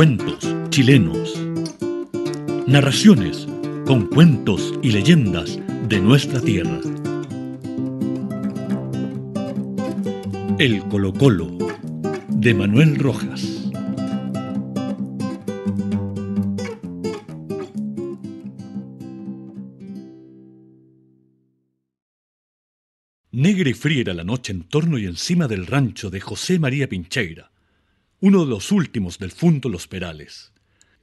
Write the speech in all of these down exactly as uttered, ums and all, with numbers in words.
cuentos chilenos. Narraciones con cuentos y leyendas de nuestra tierra. El Colo-Colo, de Manuel Rojas. Negra y fría era la noche en torno y encima del rancho de José María Pincheira, uno de los últimos del difunto Los Perales.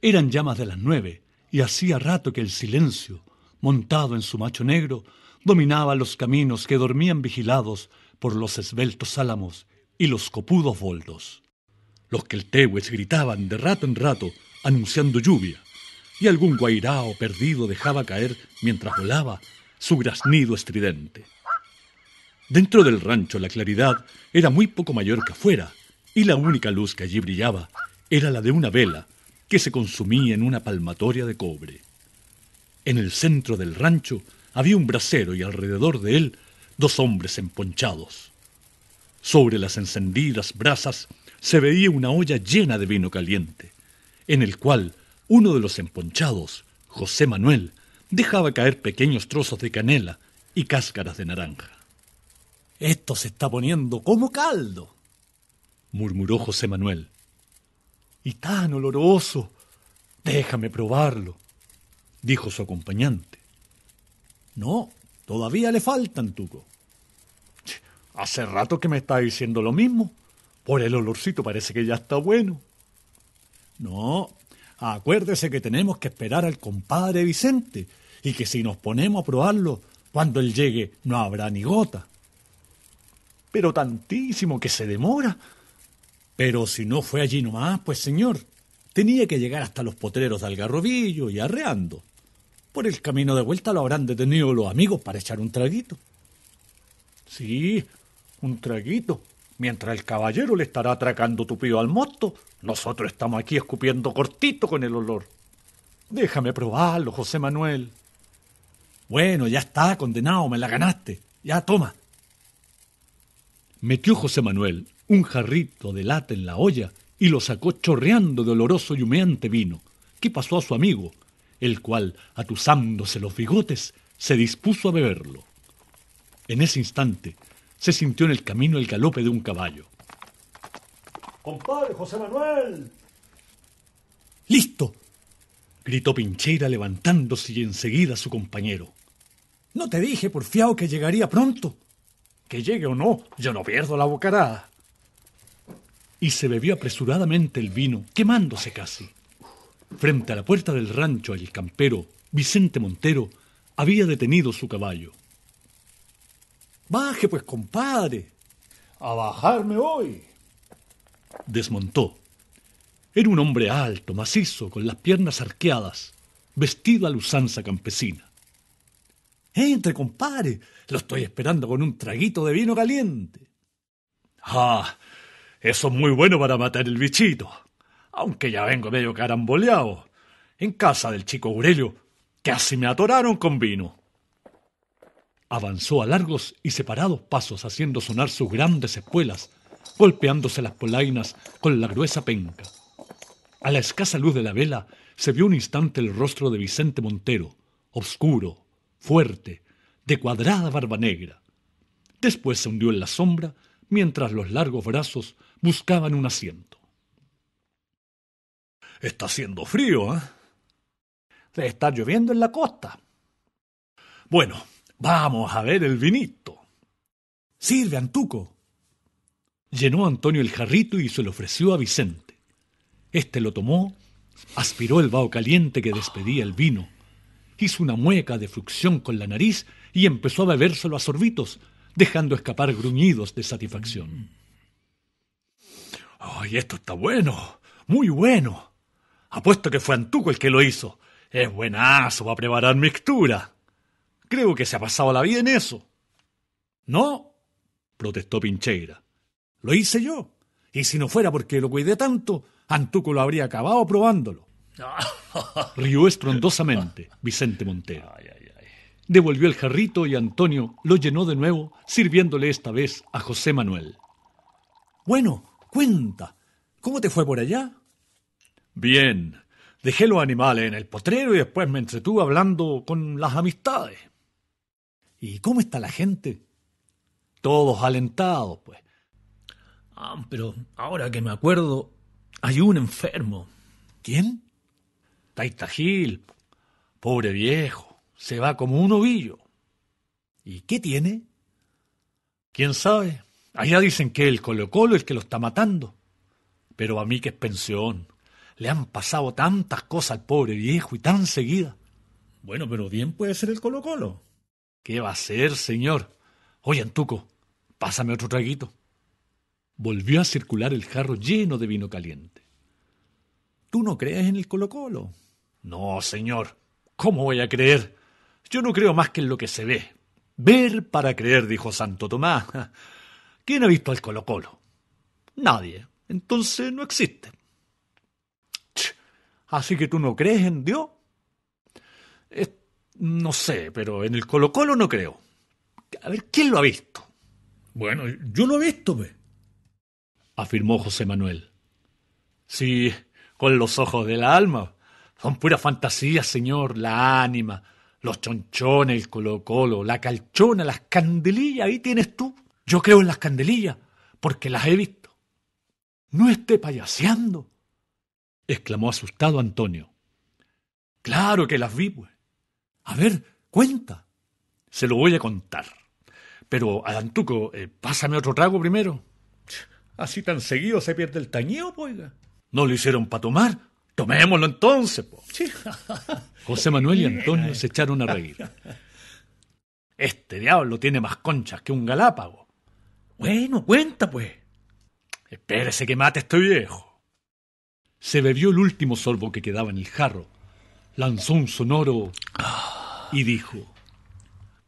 Eran ya más de las nueve, y hacía rato que el silencio, montado en su macho negro, dominaba los caminos que dormían vigilados por los esbeltos álamos y los copudos boldos. Los queltehues gritaban de rato en rato, anunciando lluvia, y algún guairao perdido dejaba caer, mientras volaba, su graznido estridente. Dentro del rancho la claridad era muy poco mayor que afuera, y la única luz que allí brillaba era la de una vela que se consumía en una palmatoria de cobre. En el centro del rancho había un brasero y alrededor de él dos hombres emponchados. Sobre las encendidas brasas se veía una olla llena de vino caliente, en el cual uno de los emponchados, José Manuel, dejaba caer pequeños trozos de canela y cáscaras de naranja. «Esto se está poniendo como caldo», murmuró José Manuel. «Y tan oloroso. Déjame probarlo», dijo su acompañante. «No, todavía le faltan, Tuco». «Hace rato que me está diciendo lo mismo. Por el olorcito parece que ya está bueno». «No, acuérdese que tenemos que esperar al compadre Vicente y que si nos ponemos a probarlo, cuando él llegue no habrá ni gota». «Pero tantísimo que se demora». «Pero si no fue allí nomás, pues señor, tenía que llegar hasta los potreros de Algarrobillo y arreando. Por el camino de vuelta lo habrán detenido los amigos para echar un traguito». «Sí, un traguito. Mientras el caballero le estará atracando tupido al mosto, nosotros estamos aquí escupiendo cortito con el olor». «Déjame probarlo, José Manuel». «Bueno, ya está, condenado, me la ganaste. Ya, toma». Metió José Manuel un jarrito de lata en la olla y lo sacó chorreando de oloroso y humeante vino, que pasó a su amigo, el cual, atusándose los bigotes, se dispuso a beberlo. En ese instante se sintió en el camino el galope de un caballo. «¡Compadre José Manuel!». «¡Listo!», gritó Pincheira levantándose y enseguida su compañero. «¿No te dije, porfiao, que llegaría pronto?». «Que llegue o no, yo no pierdo la bocarada». Y se bebió apresuradamente el vino, quemándose casi. Frente a la puerta del rancho, el campero, Vicente Montero, había detenido su caballo. «Baje pues, compadre». «A bajarme hoy». Desmontó. Era un hombre alto, macizo, con las piernas arqueadas, vestido a la usanza campesina. «Entre, compadre, lo estoy esperando con un traguito de vino caliente». «Ah, eso es muy bueno para matar el bichito, aunque ya vengo medio caramboleado. En casa del chico Urello casi me atoraron con vino». Avanzó a largos y separados pasos, haciendo sonar sus grandes espuelas, golpeándose las polainas con la gruesa penca. A la escasa luz de la vela se vio un instante el rostro de Vicente Montero, oscuro, fuerte, de cuadrada barba negra. Después se hundió en la sombra mientras los largos brazos buscaban un asiento. «Está haciendo frío, ¿eh?». «Debe estar lloviendo en la costa». «Bueno, vamos a ver el vinito». «Sirve, Antuco». Llenó Antonio el jarrito y se lo ofreció a Vicente. Este lo tomó, aspiró el vaho caliente que despedía el vino, hizo una mueca de frucción con la nariz y empezó a bebérselo a sorbitos, dejando escapar gruñidos de satisfacción. «¡Ay, esto está bueno! ¡Muy bueno! Apuesto que fue Antuco el que lo hizo. Es buenazo para preparar mixtura. Creo que se ha pasado la vida en eso». «No», protestó Pincheira. «Lo hice yo. Y si no fuera porque lo cuidé tanto, Antuco lo habría acabado probándolo». Rió estrondosamente Vicente Montero. Devolvió el jarrito y Antonio lo llenó de nuevo, sirviéndole esta vez a José Manuel. «Bueno, cuenta, ¿cómo te fue por allá?». Bien, dejé los animales en el potrero y después me entretuve hablando con las amistades. ¿Y cómo está la gente? Todos alentados, pues. Ah, pero ahora que me acuerdo, hay un enfermo. ¿Quién? Taita Gil. Pobre viejo, se va como un ovillo. ¿Y qué tiene? ¿Quién sabe? Allá dicen que el Colo-Colo es el que lo está matando. Pero a mí que es pensión. Le han pasado tantas cosas al pobre viejo y tan seguida. Bueno, pero bien puede ser el Colo-Colo. ¿Qué va a ser, señor? Oye, Antuco, pásame otro traguito. Volvió a circular el jarro lleno de vino caliente. ¿Tú no crees en el Colo-Colo? No, señor. ¿Cómo voy a creer? Yo no creo más que en lo que se ve. Ver para creer, dijo Santo Tomás. ¿Quién ha visto al Colo-Colo? Nadie. Entonces no existe. ¿Así que tú no crees en Dios? Es, no sé, pero en el Colo-Colo no creo. A ver, ¿quién lo ha visto? Bueno, yo lo he visto, pues, afirmó José Manuel. Sí, con los ojos del alma. Son puras fantasías, señor. La ánima, los chonchones, el Colo-Colo, la calchona, las candelillas. Ahí tienes tú. Yo creo en las candelillas, porque las he visto. No esté payaseando, exclamó asustado Antonio. Claro que las vi, pues. A ver, cuenta. Se lo voy a contar. Pero, Adantuco, eh, pásame otro trago primero. Así tan seguido se pierde el tañeo, poiga. No lo hicieron para tomar. Tomémoslo entonces, po. Sí. José Manuel y Antonio se echaron a reír. Este diablo tiene más conchas que un galápago. Bueno, cuenta, pues. Espérese que mate este viejo. Se bebió el último sorbo que quedaba en el jarro. Lanzó un sonoro y dijo...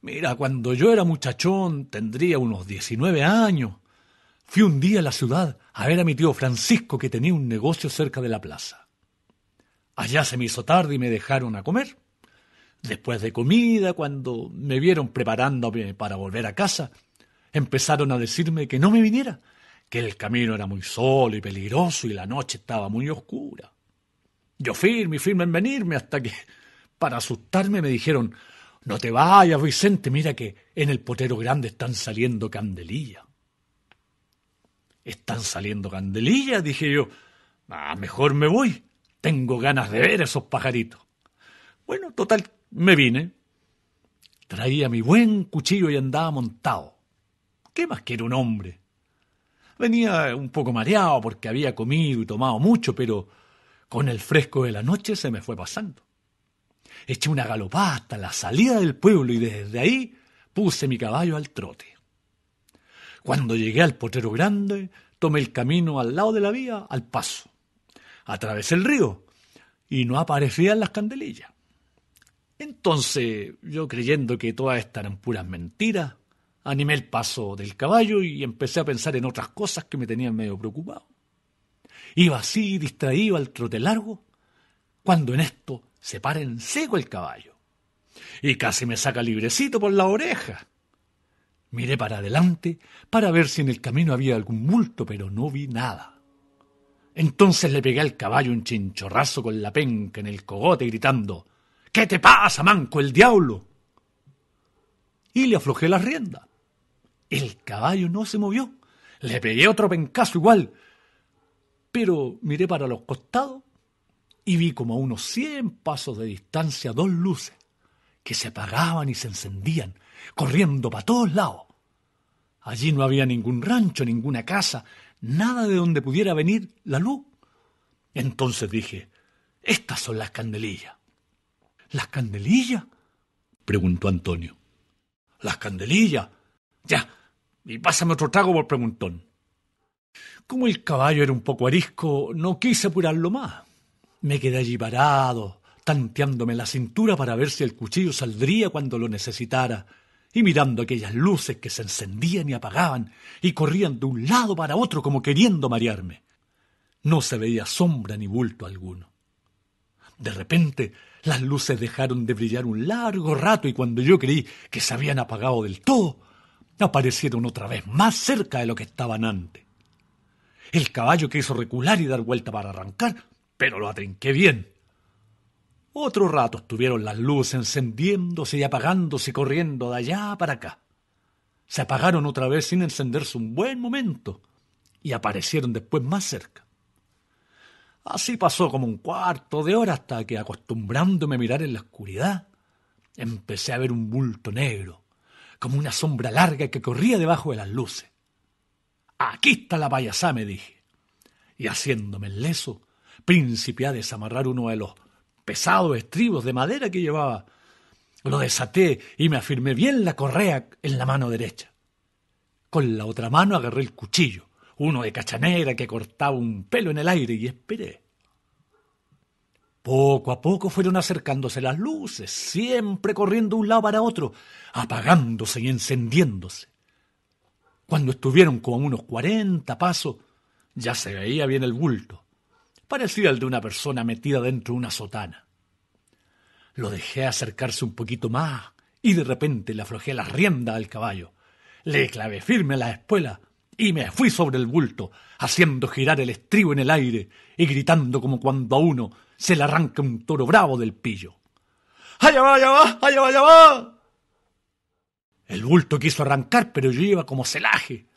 Mira, cuando yo era muchachón, tendría unos diecinueve años. Fui un día a la ciudad a ver a mi tío Francisco, que tenía un negocio cerca de la plaza. Allá se me hizo tarde y me dejaron a comer. Después de comida, cuando me vieron preparándome para volver a casa, empezaron a decirme que no me viniera, que el camino era muy solo y peligroso y la noche estaba muy oscura. Yo firme y firme en venirme hasta que, para asustarme, me dijeron... No te vayas, Vicente, mira que en el potrero grande están saliendo candelillas. ¿Están saliendo candelillas? Dije yo. Ah, mejor me voy. Tengo ganas de ver esos pajaritos. Bueno, total, me vine. Traía mi buen cuchillo y andaba montado. ¿Qué más quiere un hombre? Venía un poco mareado porque había comido y tomado mucho, pero con el fresco de la noche se me fue pasando. Eché una galopada hasta la salida del pueblo y desde ahí puse mi caballo al trote. Cuando llegué al potrero grande, tomé el camino al lado de la vía, al paso. Atravesé el río y no aparecían las candelillas. Entonces, yo creyendo que todas estas eran puras mentiras, animé el paso del caballo y empecé a pensar en otras cosas que me tenían medio preocupado. Iba así, distraído al trote largo, cuando en esto... se para en seco el caballo y casi me saca librecito por la oreja. Miré para adelante para ver si en el camino había algún bulto, pero no vi nada. Entonces le pegué al caballo un chinchorrazo con la penca en el cogote gritando, ¿qué te pasa, manco, el diablo? Y le aflojé la rienda. El caballo no se movió. Le pegué otro pencazo igual, pero miré para los costados y vi como a unos cien pasos de distancia dos luces que se apagaban y se encendían, corriendo para todos lados. Allí no había ningún rancho, ninguna casa, nada de donde pudiera venir la luz. Entonces dije, estas son las candelillas. ¿Las candelillas? Preguntó Antonio. ¿Las candelillas? Ya, y pásame otro trago por preguntón. Como el caballo era un poco arisco, no quise apurarlo más. Me quedé allí parado, tanteándome la cintura para ver si el cuchillo saldría cuando lo necesitara, y mirando aquellas luces que se encendían y apagaban y corrían de un lado para otro como queriendo marearme. No se veía sombra ni bulto alguno. De repente, las luces dejaron de brillar un largo rato y cuando yo creí que se habían apagado del todo, aparecieron otra vez más cerca de lo que estaban antes. El caballo quiso recular y dar vuelta para arrancar, pero lo atrinqué bien. Otro rato estuvieron las luces encendiéndose y apagándose corriendo de allá para acá. Se apagaron otra vez sin encenderse un buen momento y aparecieron después más cerca. Así pasó como un cuarto de hora hasta que, acostumbrándome a mirar en la oscuridad, empecé a ver un bulto negro, como una sombra larga que corría debajo de las luces. «Aquí está la payasá», me dije, y haciéndome el leso, principié a desamarrar uno de los pesados estribos de madera que llevaba. Lo desaté y me afirmé bien la correa en la mano derecha. Con la otra mano agarré el cuchillo, uno de cachanera que cortaba un pelo en el aire, y esperé. Poco a poco fueron acercándose las luces, siempre corriendo de un lado para otro, apagándose y encendiéndose. Cuando estuvieron como a unos cuarenta pasos, ya se veía bien el bulto. Parecía el de una persona metida dentro de una sotana. Lo dejé acercarse un poquito más y de repente le aflojé las riendas al caballo. Le clavé firme la espuela y me fui sobre el bulto, haciendo girar el estribo en el aire y gritando como cuando a uno se le arranca un toro bravo del pillo. ¡Allá va, allá va, allá va, allá va! El bulto quiso arrancar, pero yo iba como celaje.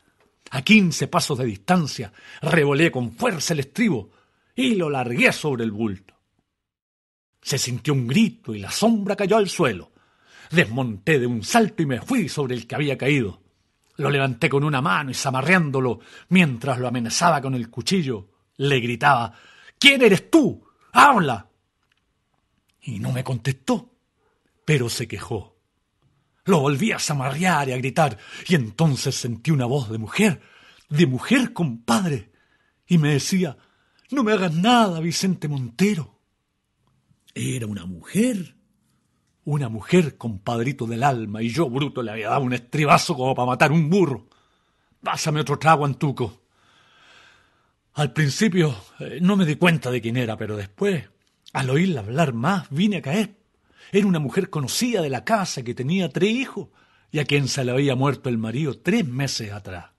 A quince pasos de distancia revolé con fuerza el estribo y lo largué sobre el bulto. Se sintió un grito y la sombra cayó al suelo. Desmonté de un salto y me fui sobre el que había caído. Lo levanté con una mano y, zamarreándolo, mientras lo amenazaba con el cuchillo, le gritaba: «¿Quién eres tú? ¡Habla!». Y no me contestó, pero se quejó. Lo volví a zamarrear y a gritar, y entonces sentí una voz de mujer, de mujer, compadre, y me decía: «No me hagas nada, Vicente Montero». Era una mujer, una mujer, compadrito del alma, y yo, bruto, le había dado un estribazo como para matar un burro. «Pásame otro trago, Antuco». Al principio eh, no me di cuenta de quién era, pero después, al oírla hablar más, vine a caer. Era una mujer conocida de la casa que tenía tres hijos y a quien se le había muerto el marido tres meses atrás.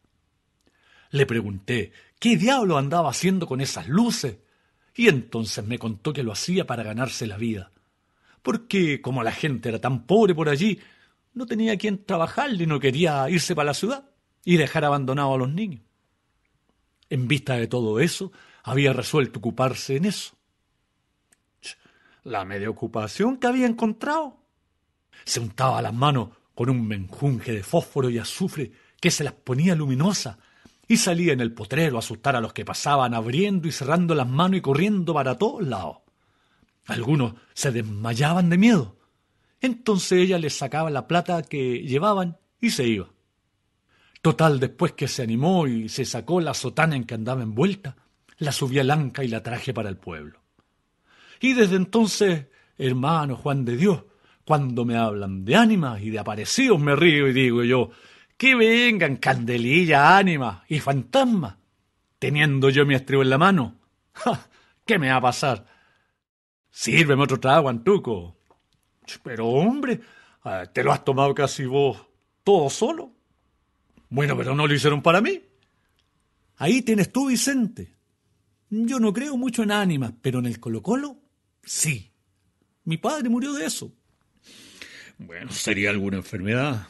Le pregunté qué diablo andaba haciendo con esas luces, y entonces me contó que lo hacía para ganarse la vida, porque como la gente era tan pobre por allí, no tenía quien trabajar y no quería irse para la ciudad y dejar abandonados a los niños. En vista de todo eso, había resuelto ocuparse en eso. La media ocupación que había encontrado. Se untaba las manos con un menjunje de fósforo y azufre que se las ponía luminosas, y salía en el potrero a asustar a los que pasaban, abriendo y cerrando las manos y corriendo para todos lados. Algunos se desmayaban de miedo. Entonces ella les sacaba la plata que llevaban y se iba. Total, después que se animó y se sacó la sotana en que andaba envuelta, la subí al anca y la traje para el pueblo. Y desde entonces, hermano Juan de Dios, cuando me hablan de ánimas y de aparecidos, me río y digo yo: que vengan candelillas, ánimas y fantasmas, teniendo yo mi estribo en la mano. ¡Ja! ¿Qué me va a pasar? Sírveme otro trago, Antuco. Pero, hombre, te lo has tomado casi vos todo solo. Bueno, pero no lo hicieron para mí. Ahí tienes tú, Vicente. Yo no creo mucho en ánimas, pero en el Colo-Colo, sí. Mi padre murió de eso. Bueno, sería alguna enfermedad,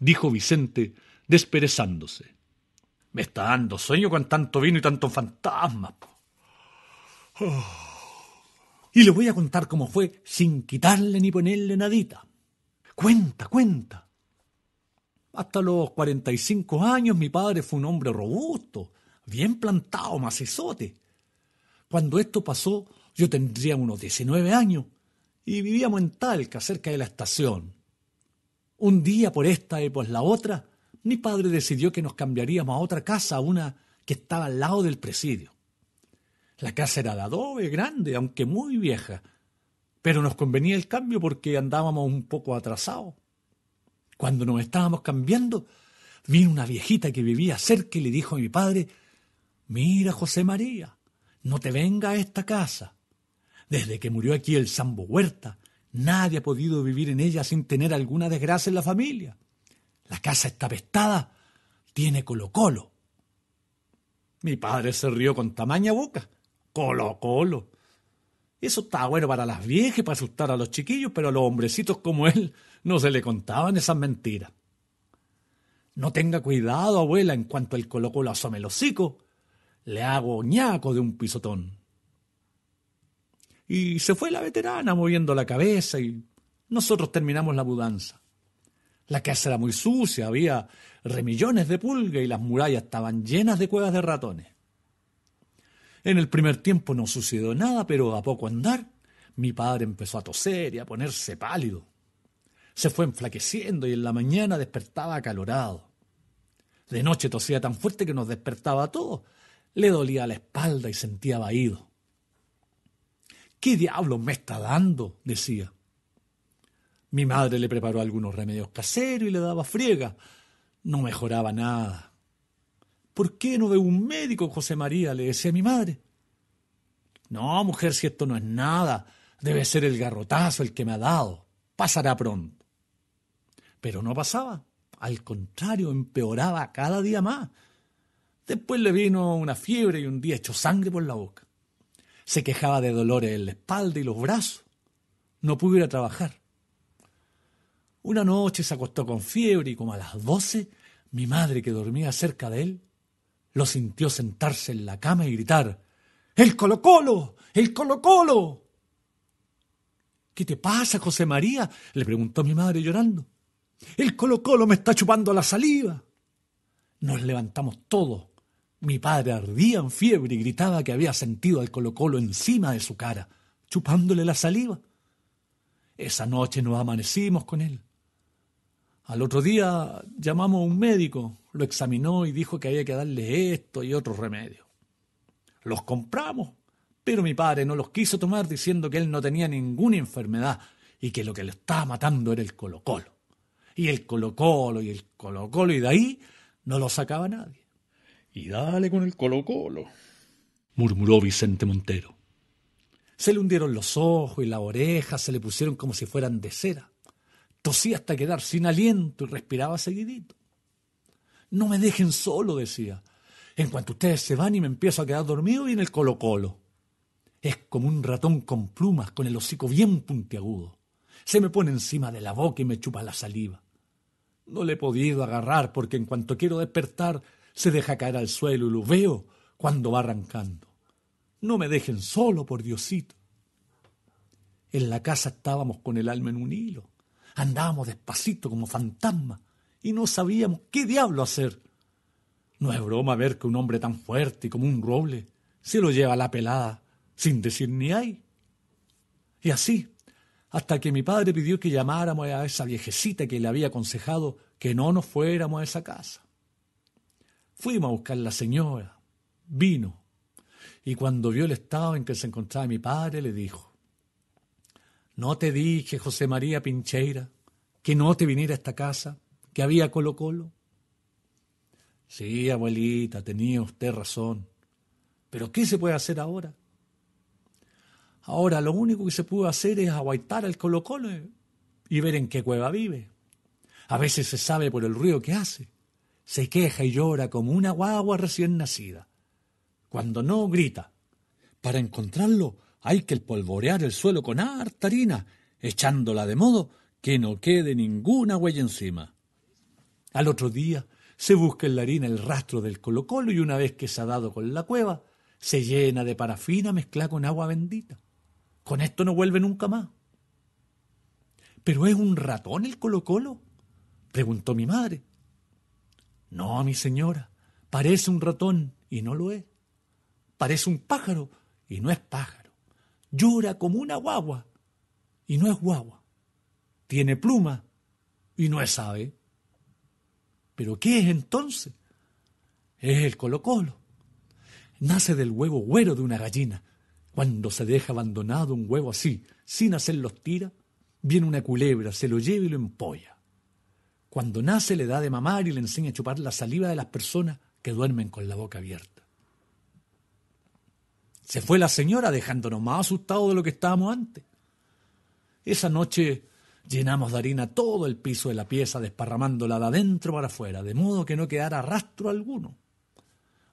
dijo Vicente, desperezándose. Me está dando sueño con tanto vino y tantos fantasmas. Oh. Y le voy a contar cómo fue, sin quitarle ni ponerle nadita. Cuenta, cuenta. Hasta los cuarenta y cinco años mi padre fue un hombre robusto, bien plantado, macizote. Cuando esto pasó, yo tendría unos diecinueve años y vivíamos en Talca, cerca de la estación. Un día por esta y por la otra, mi padre decidió que nos cambiaríamos a otra casa, a una que estaba al lado del presidio. La casa era de adobe, grande, aunque muy vieja, pero nos convenía el cambio porque andábamos un poco atrasados. Cuando nos estábamos cambiando, vino una viejita que vivía cerca y le dijo a mi padre: «Mira, José María, no te venga a esta casa. Desde que murió aquí el Sambo Huerta, nadie ha podido vivir en ella sin tener alguna desgracia en la familia. La casa está apestada, tiene Colo-Colo». Mi padre se rió con tamaña boca Colo-Colo. Eso estaba bueno para las viejas, para asustar a los chiquillos, pero a los hombrecitos como él no se le contaban esas mentiras. No tenga cuidado, abuela, en cuanto el Colo-Colo asome el hocico, le hago ñaco de un pisotón. Y se fue la veterana moviendo la cabeza y nosotros terminamos la mudanza. La casa era muy sucia, había remillones de pulga y las murallas estaban llenas de cuevas de ratones. En el primer tiempo no sucedió nada, pero a poco andar, mi padre empezó a toser y a ponerse pálido. Se fue enflaqueciendo y en la mañana despertaba acalorado. De noche tosía tan fuerte que nos despertaba a todos. Le dolía la espalda y sentía vaído. «¿Qué diablos me está dando?», decía. Mi madre le preparó algunos remedios caseros y le daba friega. No mejoraba nada. «¿Por qué no veo un médico, José María?», le decía mi madre. «No, mujer, si esto no es nada, debe ser el garrotazo el que me ha dado. Pasará pronto». Pero no pasaba. Al contrario, empeoraba cada día más. Después le vino una fiebre y un día echó sangre por la boca. Se quejaba de dolores en la espalda y los brazos. No pudo ir a trabajar. Una noche se acostó con fiebre y como a las doce, mi madre, que dormía cerca de él, lo sintió sentarse en la cama y gritar: «¡El Colo-Colo! ¡El Colo-Colo!». «¿Qué te pasa, José María?», le preguntó mi madre llorando. «El Colo-Colo me está chupando la saliva». Nos levantamos todos. Mi padre ardía en fiebre y gritaba que había sentido al Colo-Colo encima de su cara, chupándole la saliva. Esa noche nos amanecimos con él. Al otro día llamamos a un médico, lo examinó y dijo que había que darle esto y otros remedios. Los compramos, pero mi padre no los quiso tomar diciendo que él no tenía ninguna enfermedad y que lo que le estaba matando era el Colo-Colo. Y el Colo-Colo y el Colo-Colo y de ahí no lo sacaba nadie. «Y dale con el Colo-Colo», murmuró Vicente Montero. Se le hundieron los ojos y las orejas se le pusieron como si fueran de cera. Tosía hasta quedar sin aliento y respiraba seguidito. «No me dejen solo», decía. «En cuanto ustedes se van y me empiezo a quedar dormido, viene el Colo-Colo. Es como un ratón con plumas, con el hocico bien puntiagudo. Se me pone encima de la boca y me chupa la saliva. No le he podido agarrar porque en cuanto quiero despertar se deja caer al suelo y lo veo cuando va arrancando. No me dejen solo, por Diosito». En la casa estábamos con el alma en un hilo. Andábamos despacito como fantasmas y no sabíamos qué diablo hacer. No es broma ver que un hombre tan fuerte y como un roble se lo lleva a la pelada sin decir ni ay. Y así, hasta que mi padre pidió que llamáramos a esa viejecita que le había aconsejado que no nos fuéramos a esa casa. Fuimos a buscar a la señora, vino, y cuando vio el estado en que se encontraba mi padre le dijo: «¿No te dije, José María Pincheira, que no te viniera a esta casa, que había Colo-Colo?». «Sí, abuelita, tenía usted razón. ¿Pero qué se puede hacer ahora?». «Ahora lo único que se pudo hacer es aguaitar al Colo-Colo y ver en qué cueva vive. A veces se sabe por el ruido que hace. Se queja y llora como una guagua recién nacida. Cuando no, grita. Para encontrarlo hay que polvorear el suelo con harta harina, echándola de modo que no quede ninguna huella encima. Al otro día se busca en la harina el rastro del Colo-Colo y una vez que se ha dado con la cueva, se llena de parafina mezclada con agua bendita. Con esto no vuelve nunca más». «¿Pero es un ratón el Colo-Colo?», preguntó mi madre. «No, mi señora, parece un ratón y no lo es. Parece un pájaro y no es pájaro. Llora como una guagua y no es guagua. Tiene pluma y no es ave». «¿Pero qué es entonces?». «Es el Colo-Colo. Nace del huevo güero de una gallina. Cuando se deja abandonado un huevo así, sin hacer los tiras, viene una culebra, se lo lleva y lo empolla. Cuando nace le da de mamar y le enseña a chupar la saliva de las personas que duermen con la boca abierta». Se fue la señora dejándonos más asustados de lo que estábamos antes. Esa noche llenamos de harina todo el piso de la pieza, desparramándola de adentro para afuera, de modo que no quedara rastro alguno.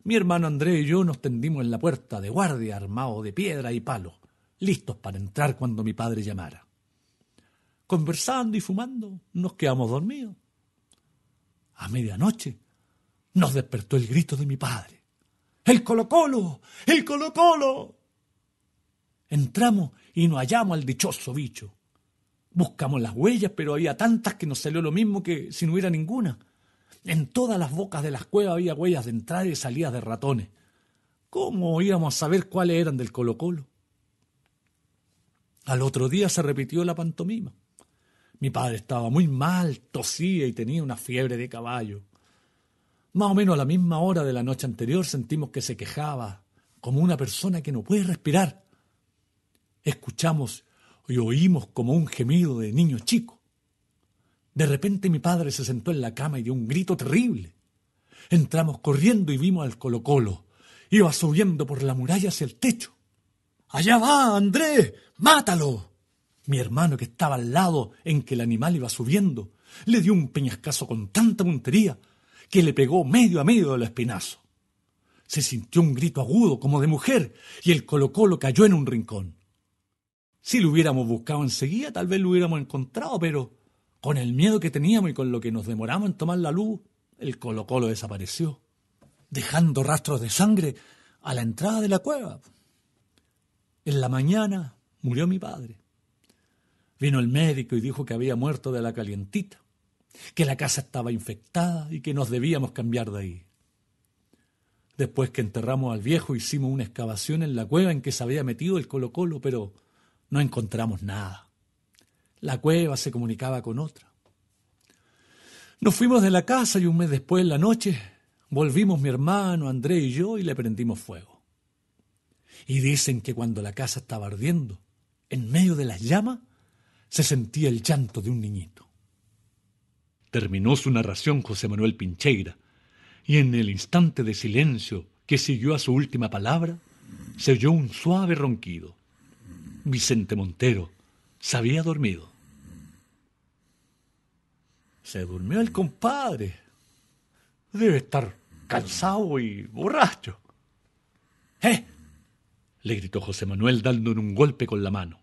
mi hermano Andrés y yo nos tendimos en la puerta de guardia, armados de piedra y palo, listos para entrar cuando mi padre llamara. Conversando y fumando, nos quedamos dormidos. A medianoche nos despertó el grito de mi padre. ¡El Colo-Colo! ¡El Colo-Colo! Entramos y nos hallamos al dichoso bicho. Buscamos las huellas, pero había tantas que nos salió lo mismo que si no hubiera ninguna. En todas las bocas de las cuevas había huellas de entrada y salidas de ratones. ¿Cómo íbamos a saber cuáles eran del Colo-Colo? Al otro día se repitió la pantomima. Mi padre estaba muy mal, tosía y tenía una fiebre de caballo. Más o menos a la misma hora de la noche anterior sentimos que se quejaba, como una persona que no puede respirar. Escuchamos y oímos como un gemido de niño chico. De repente mi padre se sentó en la cama y dio un grito terrible. Entramos corriendo y vimos al Colo-Colo. Iba subiendo por la muralla hacia el techo. ¡Allá va, Andrés! ¡Mátalo! Mi hermano, que estaba al lado en que el animal iba subiendo, le dio un peñascazo con tanta puntería que le pegó medio a medio del espinazo. Se sintió un grito agudo como de mujer y el Colo-Colo cayó en un rincón. Si lo hubiéramos buscado enseguida, tal vez lo hubiéramos encontrado, pero con el miedo que teníamos y con lo que nos demoramos en tomar la luz, el Colo-Colo desapareció, dejando rastros de sangre a la entrada de la cueva. En la mañana murió mi padre. Vino el médico y dijo que había muerto de la calientita, que la casa estaba infectada y que nos debíamos cambiar de ahí. Después que enterramos al viejo, hicimos una excavación en la cueva en que se había metido el Colo-Colo, pero no encontramos nada. La cueva se comunicaba con otra. Nos fuimos de la casa y un mes después, en la noche, volvimos mi hermano, Andrés y yo, y le prendimos fuego. Y dicen que cuando la casa estaba ardiendo, en medio de las llamas, se sentía el llanto de un niñito. Terminó su narración José Manuel Pincheira, y en el instante de silencio que siguió a su última palabra, se oyó un suave ronquido. Vicente Montero se había dormido. Se durmió el compadre. Debe estar cansado y borracho. ¡Eh! le gritó José Manuel dándole un golpe con la mano.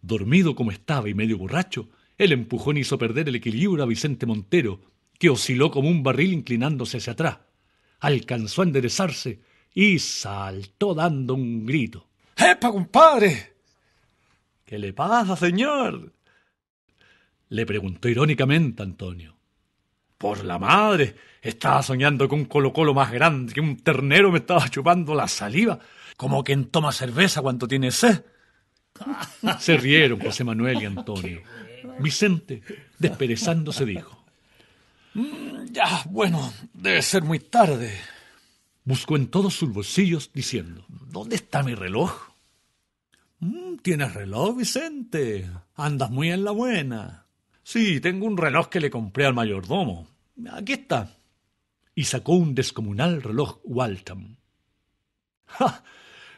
Dormido como estaba y medio borracho, el empujón hizo perder el equilibrio a Vicente Montero, que osciló como un barril inclinándose hacia atrás. Alcanzó a enderezarse y saltó dando un grito. ¡Epa, compadre! ¿Qué le pasa, señor?, le preguntó irónicamente Antonio. Por la madre, estaba soñando con un Colo-Colo más grande, que un ternero me estaba chupando la saliva, como quien toma cerveza cuando tiene sed. Se rieron José Manuel y Antonio. Vicente, desperezándose, dijo: Ya, bueno, debe ser muy tarde. Buscó en todos sus bolsillos diciendo: ¿Dónde está mi reloj? ¿Tienes reloj, Vicente? Andas muy en la buena. Sí, tengo un reloj que le compré al mayordomo. Aquí está. Y sacó un descomunal reloj Waltham. ¡Ja!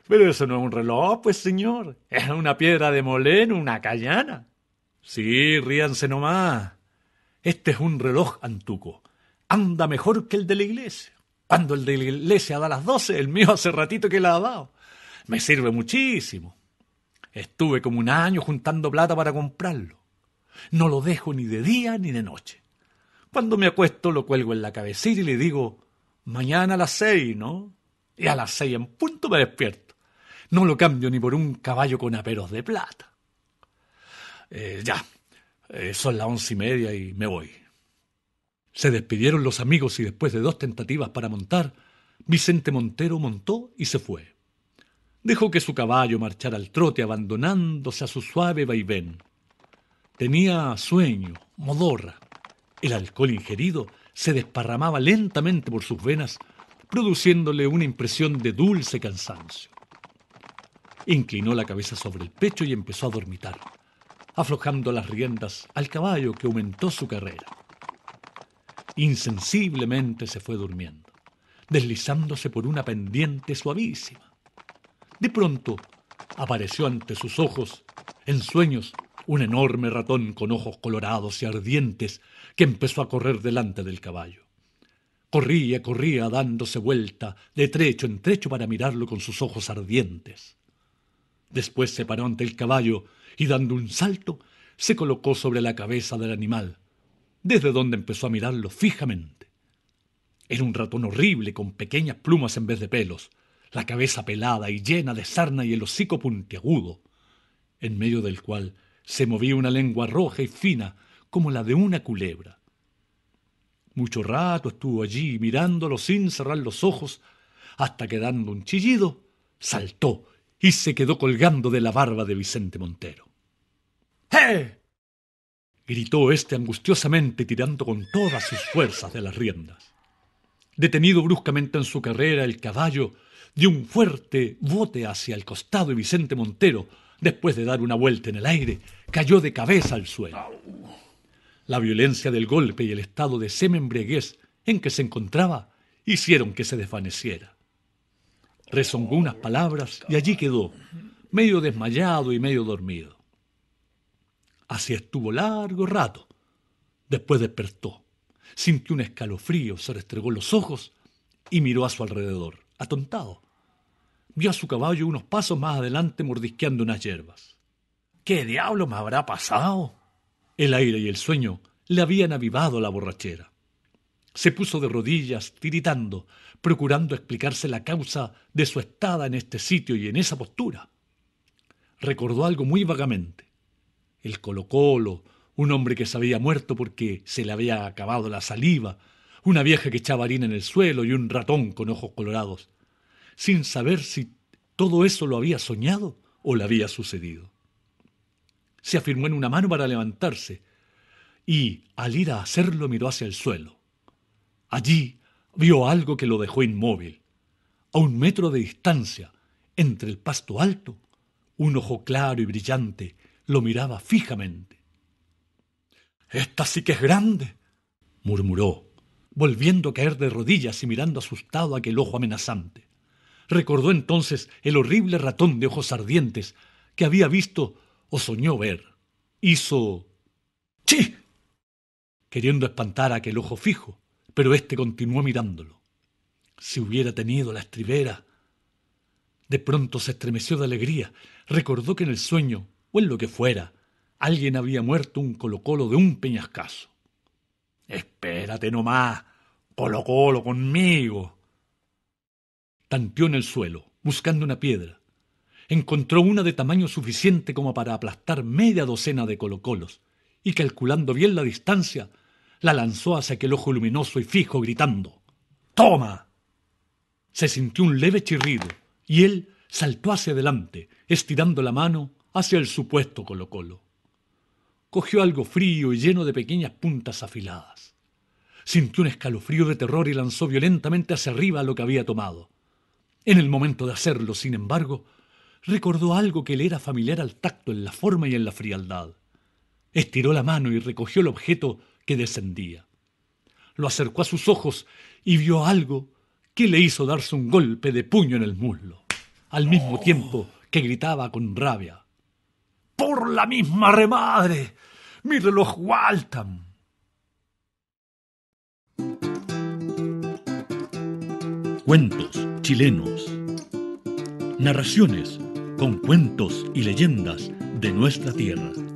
Pero eso no es un reloj, pues, señor. Es una piedra de molino, una cayana. Sí, ríanse nomás. Este es un reloj antuco. Anda mejor que el de la iglesia. Cuando el de la iglesia da las doce, el mío hace ratito que la ha dado. Me sirve muchísimo. Estuve como un año juntando plata para comprarlo. No lo dejo ni de día ni de noche. Cuando me acuesto, lo cuelgo en la cabecera y le digo: mañana a las seis, ¿no? Y a las seis en punto me despierto. No lo cambio ni por un caballo con aperos de plata. Eh, ya, eh, son las once y media y me voy. Se despidieron los amigos y después de dos tentativas para montar, Vicente Montero montó y se fue. Dejó que su caballo marchara al trote abandonándose a su suave vaivén. Tenía sueño, modorra. El alcohol ingerido se desparramaba lentamente por sus venas, produciéndole una impresión de dulce cansancio. Inclinó la cabeza sobre el pecho y empezó a dormitar, aflojando las riendas al caballo que aumentó su carrera. Insensiblemente se fue durmiendo, deslizándose por una pendiente suavísima. De pronto apareció ante sus ojos, en sueños, un enorme ratón con ojos colorados y ardientes que empezó a correr delante del caballo. Corría, corría, dándose vuelta de trecho en trecho para mirarlo con sus ojos ardientes. Después se paró ante el caballo y, dando un salto, se colocó sobre la cabeza del animal, desde donde empezó a mirarlo fijamente. Era un ratón horrible con pequeñas plumas en vez de pelos, la cabeza pelada y llena de sarna y el hocico puntiagudo, en medio del cual se movía una lengua roja y fina como la de una culebra. Mucho rato estuvo allí mirándolo sin cerrar los ojos, hasta que dando un chillido, saltó y se quedó colgando de la barba de Vicente Montero. ¡Eh! Gritó éste angustiosamente tirando con todas sus fuerzas de las riendas. Detenido bruscamente en su carrera, el caballo dio un fuerte bote hacia el costado y Vicente Montero, después de dar una vuelta en el aire, cayó de cabeza al suelo. La violencia del golpe y el estado de semi-embriaguez en que se encontraba hicieron que se desvaneciera. Rezongó unas palabras y allí quedó, medio desmayado y medio dormido. Así estuvo largo rato. Después despertó, sintió un escalofrío, se restregó los ojos y miró a su alrededor, atontado. Vio a su caballo unos pasos más adelante mordisqueando unas hierbas. ¿Qué diablo me habrá pasado? El aire y el sueño le habían avivado la borrachera. Se puso de rodillas, tiritando, procurando explicarse la causa de su estada en este sitio y en esa postura. Recordó algo muy vagamente. El Colo-Colo, un hombre que se había muerto porque se le había acabado la saliva, una vieja que echaba harina en el suelo y un ratón con ojos colorados, sin saber si todo eso lo había soñado o le había sucedido. Se afirmó en una mano para levantarse y, al ir a hacerlo, miró hacia el suelo. Allí vio algo que lo dejó inmóvil. A un metro de distancia, entre el pasto alto, un ojo claro y brillante lo miraba fijamente. «Esta sí que es grande», murmuró, volviendo a caer de rodillas y mirando asustado aquel ojo amenazante. Recordó entonces el horrible ratón de ojos ardientes que había visto o soñó ver. Hizo «¡Chi!», queriendo espantar a aquel ojo fijo, pero éste continuó mirándolo. Si hubiera tenido la estribera. De pronto se estremeció de alegría. Recordó que en el sueño, o en lo que fuera, alguien había muerto un Colo-Colo de un peñascazo. «Espérate nomás, Colo-Colo conmigo». Tanteó en el suelo, buscando una piedra. Encontró una de tamaño suficiente como para aplastar media docena de Colo-Colos y, calculando bien la distancia, la lanzó hacia aquel ojo luminoso y fijo, gritando «¡Toma!». Se sintió un leve chirrido y él saltó hacia adelante, estirando la mano hacia el supuesto Colo-Colo. Cogió algo frío y lleno de pequeñas puntas afiladas. Sintió un escalofrío de terror y lanzó violentamente hacia arriba lo que había tomado. En el momento de hacerlo, sin embargo, recordó algo que le era familiar al tacto en la forma y en la frialdad. Estiró la mano y recogió el objeto que descendía. Lo acercó a sus ojos y vio algo que le hizo darse un golpe de puño en el muslo, al mismo oh. tiempo que gritaba con rabia. ¡Por la misma remadre! ¡Mi reloj Waltham! Cuentos chilenos. Narraciones con cuentos y leyendas de nuestra tierra.